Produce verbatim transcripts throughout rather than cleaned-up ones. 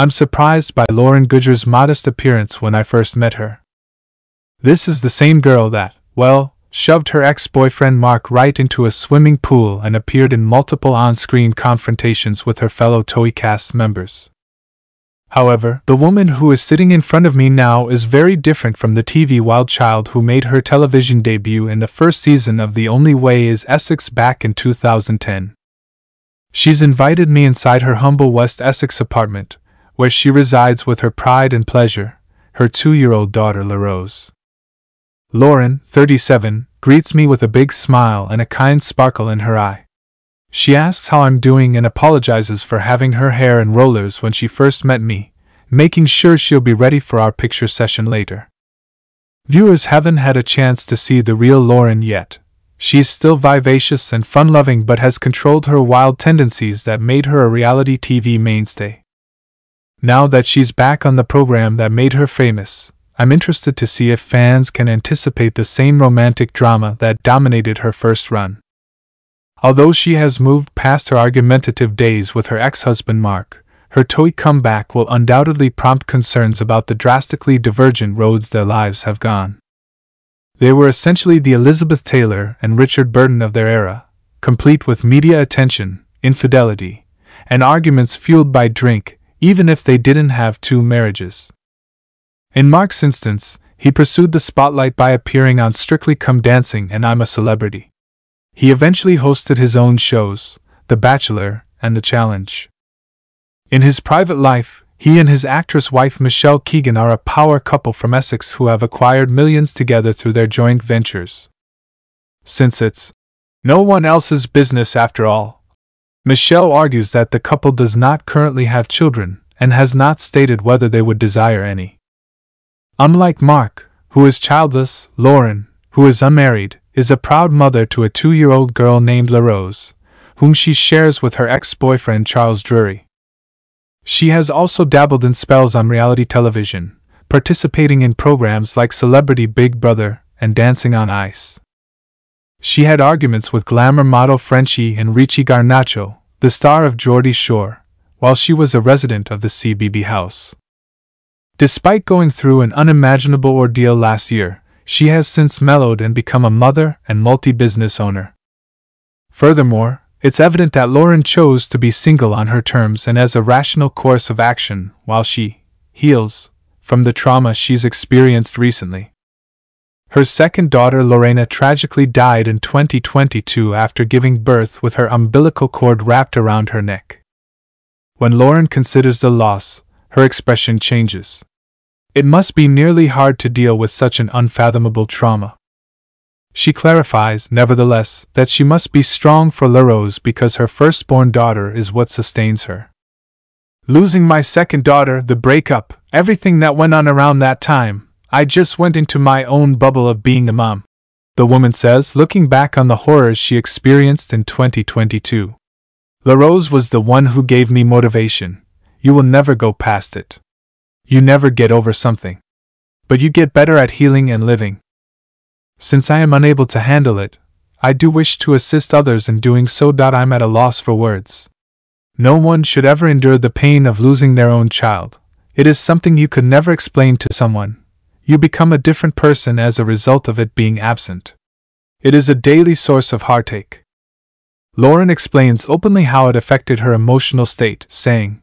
I'm surprised by Lauren Goodger's modest appearance when I first met her. This is the same girl that, well, shoved her ex-boyfriend Mark Wright into a swimming pool and appeared in multiple on-screen confrontations with her fellow TOEI cast members. However, the woman who is sitting in front of me now is very different from the T V wild child who made her television debut in the first season of The Only Way Is Essex back in two thousand ten. She's invited me inside her humble West Essex apartment, where she resides with her pride and pleasure, her two-year-old daughter La Rose. Lauren, thirty-seven, greets me with a big smile and a kind sparkle in her eye. She asks how I'm doing and apologizes for having her hair in rollers when she first met me, making sure she'll be ready for our picture session later. Viewers haven't had a chance to see the real Lauren yet. She's still vivacious and fun-loving but has controlled her wild tendencies that made her a reality T V mainstay. Now that she's back on the program that made her famous, I'm interested to see if fans can anticipate the same romantic drama that dominated her first run. Although she has moved past her argumentative days with her ex-husband Mark, her TOEI comeback will undoubtedly prompt concerns about the drastically divergent roads their lives have gone. They were essentially the Elizabeth Taylor and Richard Burton of their era, complete with media attention, infidelity, and arguments fueled by drink, even if they didn't have two marriages. In Mark's instance, he pursued the spotlight by appearing on Strictly Come Dancing and I'm a Celebrity. He eventually hosted his own shows, The Bachelor and The Challenge. In his private life, he and his actress wife Michelle Keegan are a power couple from Essex who have acquired millions together through their joint ventures. Since it's no one else's business after all, Michelle argues that the couple does not currently have children and has not stated whether they would desire any. Unlike Mark, who is childless, Lauren, who is unmarried, is a proud mother to a two-year-old girl named La Rose, whom she shares with her ex-boyfriend Charles Drury. She has also dabbled in spells on reality television, participating in programs like Celebrity Big Brother and Dancing on Ice. She had arguments with glamour model Frenchie and Ricci Garnacho, the star of Geordie Shore, while she was a resident of the C B B house. Despite going through an unimaginable ordeal last year, she has since mellowed and become a mother and multi-business owner. Furthermore, it's evident that Lauren chose to be single on her terms and as a rational course of action while she heals from the trauma she's experienced recently. Her second daughter Lorena tragically died in twenty twenty-two after giving birth with her umbilical cord wrapped around her neck. When Lauren considers the loss, her expression changes. It must be nearly hard to deal with such an unfathomable trauma. She clarifies, nevertheless, that she must be strong for La Rose because her firstborn daughter is what sustains her. Losing my second daughter, the breakup, everything that went on around that time, I just went into my own bubble of being a mom, the woman says, looking back on the horrors she experienced in twenty twenty-two. La Rose was the one who gave me motivation. You will never go past it. You never get over something, but you get better at healing and living. Since I am unable to handle it, I do wish to assist others in doing so. I'm at a loss for words. No one should ever endure the pain of losing their own child. It is something you could never explain to someone. You become a different person as a result of it being absent. It is a daily source of heartache. Lauren explains openly how it affected her emotional state, saying,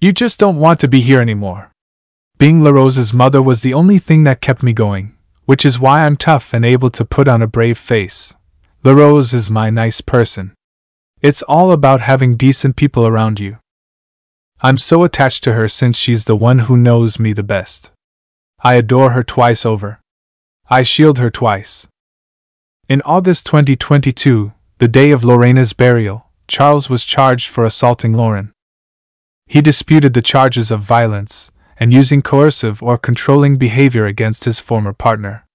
"You just don't want to be here anymore. Being La Rose's mother was the only thing that kept me going, which is why I'm tough and able to put on a brave face. La Rose is my nice person. It's all about having decent people around you. I'm so attached to her since she's the one who knows me the best. I adore her twice over. I shield her twice." In August twenty twenty-two, the day of Lorena's burial, Charles was charged for assaulting Lauren. He disputed the charges of violence and using coercive or controlling behavior against his former partner.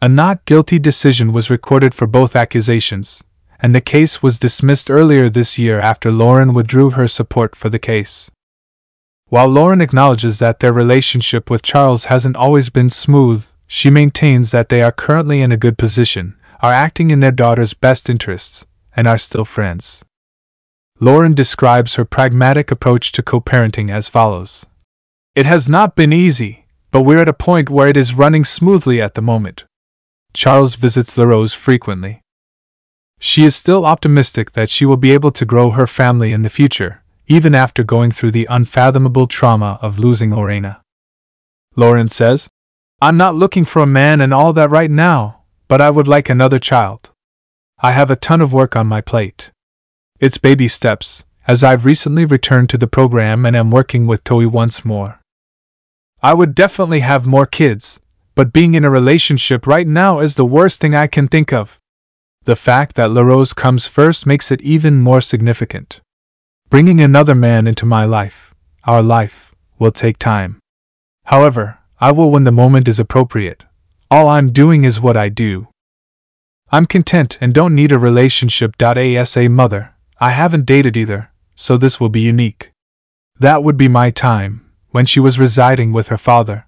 A not guilty decision was recorded for both accusations, and the case was dismissed earlier this year after Lauren withdrew her support for the case. While Lauren acknowledges that their relationship with Charles hasn't always been smooth, she maintains that they are currently in a good position, are acting in their daughter's best interests, and are still friends. Lauren describes her pragmatic approach to co-parenting as follows. It has not been easy, but we're at a point where it is running smoothly at the moment. Charles visits La Rose frequently. She is still optimistic that she will be able to grow her family in the future, even after going through the unfathomable trauma of losing Lorena. Lauren says, I'm not looking for a man and all that right now, but I would like another child. I have a ton of work on my plate. It's baby steps, as I've recently returned to the program and am working with Toei once more. I would definitely have more kids, but being in a relationship right now is the worst thing I can think of. The fact that La Rose comes first makes it even more significant. Bringing another man into my life, our life, will take time. However, I will when the moment is appropriate. All I'm doing is what I do. I'm content and don't need a relationship. As a mother, I haven't dated either, so this will be unique. That would be my time, when she was residing with her father.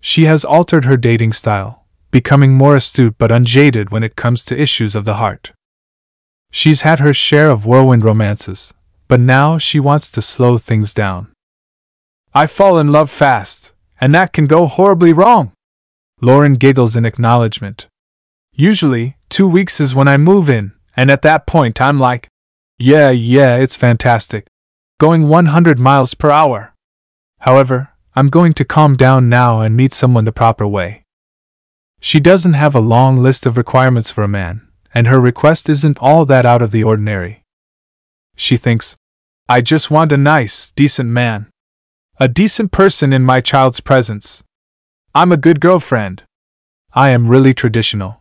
She has altered her dating style, becoming more astute but unjaded when it comes to issues of the heart. She's had her share of whirlwind romances, but now she wants to slow things down. I fall in love fast, and that can go horribly wrong. Lauren giggles in acknowledgement. Usually, two weeks is when I move in, and at that point I'm like, yeah, yeah, it's fantastic. Going one hundred miles per hour. However, I'm going to calm down now and meet someone the proper way. She doesn't have a long list of requirements for a man, and her request isn't all that out of the ordinary. She thinks, I just want a nice, decent man. A decent person in my child's presence. I'm a good girlfriend. I am really traditional.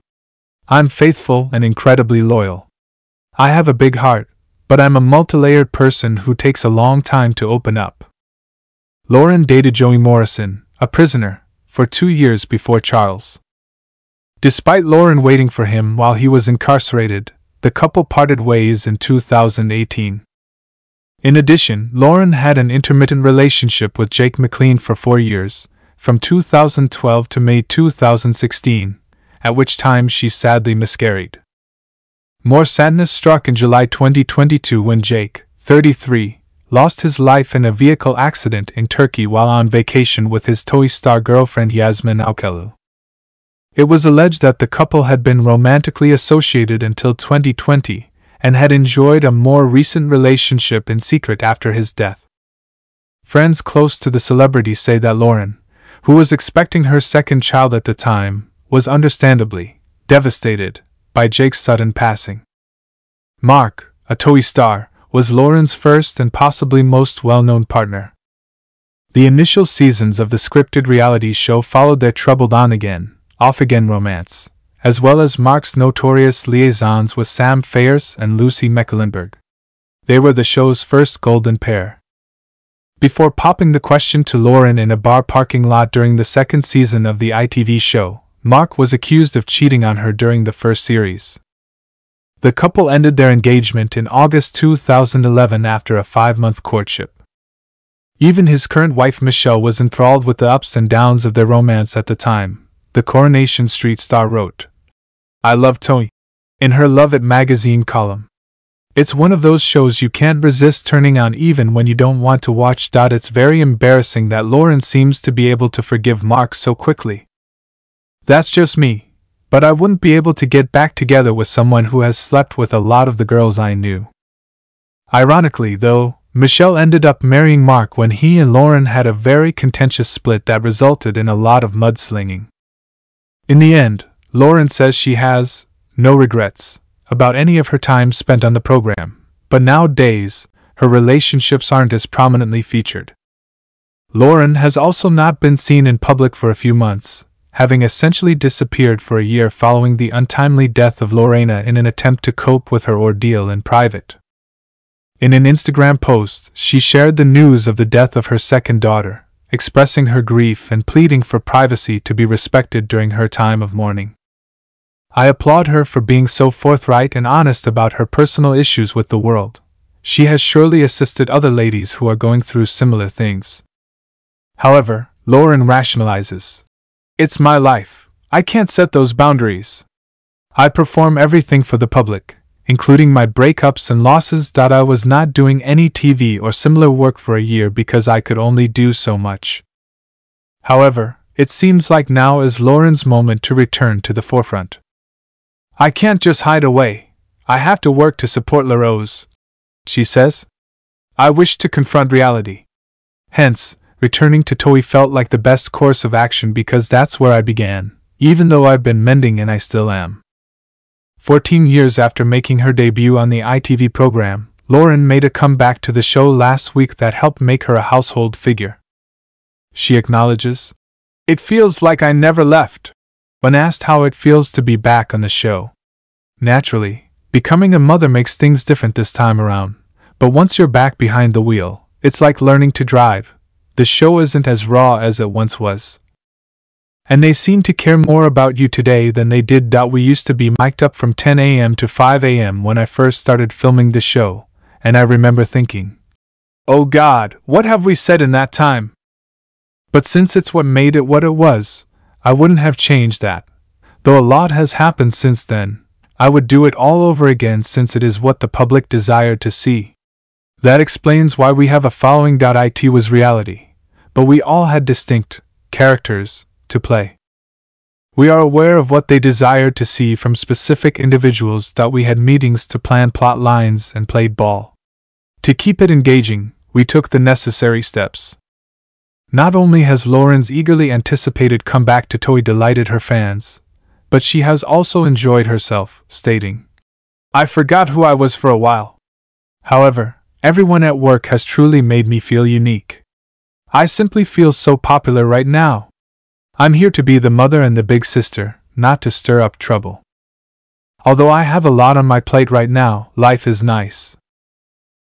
I'm faithful and incredibly loyal. I have a big heart, but I'm a multi-layered person who takes a long time to open up. Lauren dated Joey Morrison, a prisoner, for two years before Charles. Despite Lauren waiting for him while he was incarcerated, the couple parted ways in two thousand eighteen. In addition, Lauren had an intermittent relationship with Jake McLean for four years, from two thousand twelve to May two thousand sixteen. At which time she sadly miscarried. More sadness struck in July twenty twenty-two when Jake, thirty-three, lost his life in a vehicle accident in Turkey while on vacation with his Toei star girlfriend Yasmin Alkalu. It was alleged that the couple had been romantically associated until twenty twenty and had enjoyed a more recent relationship in secret after his death. Friends close to the celebrity say that Lauren, who was expecting her second child at the time, was understandably devastated by Jake's sudden passing. Mark, a Toei star, was Lauren's first and possibly most well-known partner. The initial seasons of the scripted reality show followed their troubled on-again, off-again romance, as well as Mark's notorious liaisons with Sam Fayers and Lucy Mecklenburg. They were the show's first golden pair. Before popping the question to Lauren in a bar parking lot during the second season of the I T V show, Mark was accused of cheating on her during the first series. The couple ended their engagement in August two thousand eleven after a five-month courtship. Even his current wife Michelle was enthralled with the ups and downs of their romance at the time. The Coronation Street star wrote, I love Toei, in her Love It magazine column. It's one of those shows you can't resist turning on even when you don't want to watch. It's very embarrassing that Lauren seems to be able to forgive Mark so quickly. That's just me, but I wouldn't be able to get back together with someone who has slept with a lot of the girls I knew. Ironically, though, Michelle ended up marrying Mark when he and Lauren had a very contentious split that resulted in a lot of mudslinging. In the end, Lauren says she has no regrets about any of her time spent on the program, but nowadays, her relationships aren't as prominently featured. Lauren has also not been seen in public for a few months, having essentially disappeared for a year following the untimely death of Lorena in an attempt to cope with her ordeal in private. In an Instagram post, she shared the news of the death of her second daughter, expressing her grief and pleading for privacy to be respected during her time of mourning. I applaud her for being so forthright and honest about her personal issues with the world. She has surely assisted other ladies who are going through similar things. However, Lauren rationalizes. It's my life. I can't set those boundaries. I perform everything for the public, including my breakups and losses. I was not doing any T V or similar work for a year because I could only do so much. However, it seems like now is Lauren's moment to return to the forefront. I can't just hide away. I have to work to support La Rose, she says. I wish to confront reality. Hence, returning to T O E I felt like the best course of action because that's where I began, even though I've been mending and I still am. Fourteen years after making her debut on the I T V program, Lauren made a comeback to the show last week that helped make her a household figure. She acknowledges, "It feels like I never left," when asked how it feels to be back on the show. Naturally, becoming a mother makes things different this time around, but once you're back behind the wheel, it's like learning to drive. The show isn't as raw as it once was. And they seem to care more about you today than they did. We used to be mic'd up from ten a m to five a m when I first started filming the show, and I remember thinking, "Oh God, what have we said in that time?" But since it's what made it what it was, I wouldn't have changed that. Though a lot has happened since then, I would do it all over again since it is what the public desired to see. That explains why we have a following. It was reality, but we all had distinct characters to play. We are aware of what they desired to see from specific individuals. That we had meetings to plan plot lines and played ball. To keep it engaging, we took the necessary steps. Not only has Lauren's eagerly anticipated comeback to T O E I delighted her fans, but she has also enjoyed herself, stating, "I forgot who I was for a while. However, everyone at work has truly made me feel unique. I simply feel so popular right now. I'm here to be the mother and the big sister, not to stir up trouble. Although I have a lot on my plate right now, life is nice.